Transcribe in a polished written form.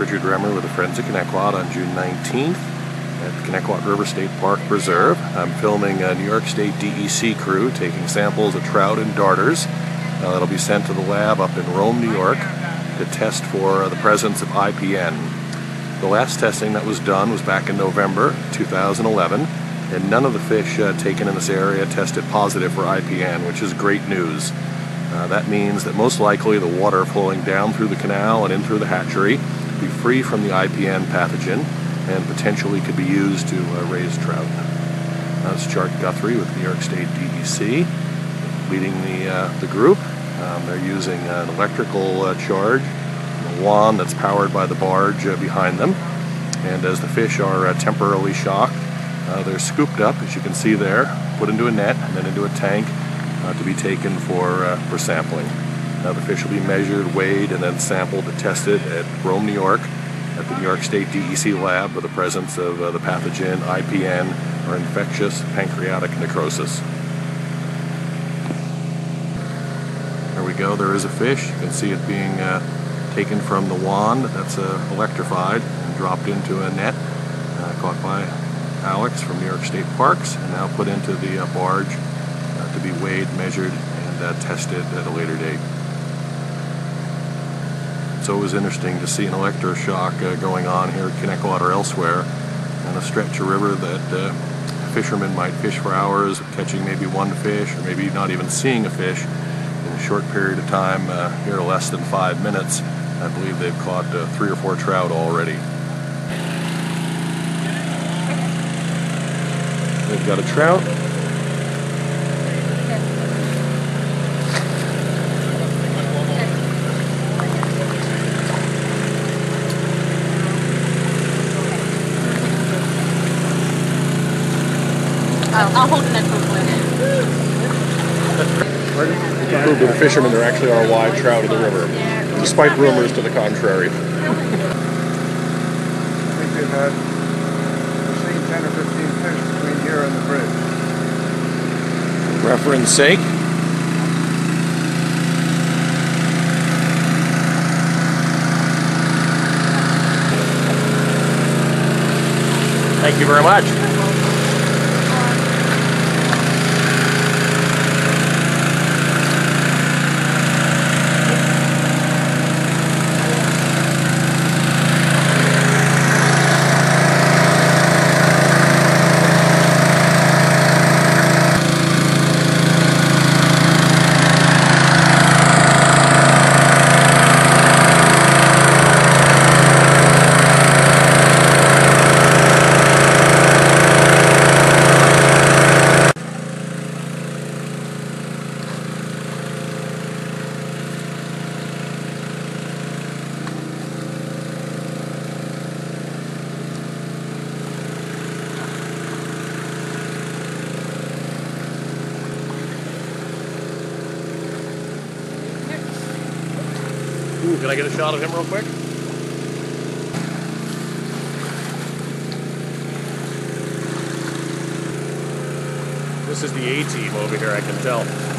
Richard Remmer with the Friends of Connetquot on June 19th at the Connetquot River State Park Preserve. I'm filming a New York State DEC crew taking samples of trout and darters. That'll be sent to the lab up in Rome, New York to test for the presence of IPN. The last testing that was done was back in November 2011, and none of the fish taken in this area tested positive for IPN, which is great news. That means that most likely the water flowing down through the canal and in through the hatchery will be free from the IPN pathogen and potentially could be used to raise trout. That's Chuck Guthrie with New York State DEC leading the group. They're using an electrical charge, a wand that's powered by the barge behind them. And as the fish are temporarily shocked, they're scooped up, as you can see there, put into a net and then into a tank, to be taken for sampling. The fish will be measured, weighed, and then sampled and tested at Rome, New York, at the New York State DEC lab for the presence of the pathogen IPN, or infectious pancreatic necrosis. There we go, there is a fish. You can see it being taken from the wand that's electrified and dropped into a net, caught by Alex from New York State Parks, and now put into the barge to be weighed, measured, and tested at a later date. It's always interesting to see an electroshock going on here at Connetquot or elsewhere on a stretch of river that fishermen might fish for hours, catching maybe one fish or maybe not even seeing a fish in a short period of time. Here less than 5 minutes, I believe they've caught 3 or 4 trout already. They've got a trout. I'll hold the net for a little bit. The fishermen, there actually are live trout in the river, despite rumors to the contrary. I think they've had, we've seen 10 or 15 fish between here and the bridge. For reference sake. Thank you very much. Can I get a shot of him real quick? This is the A-team over here, I can tell.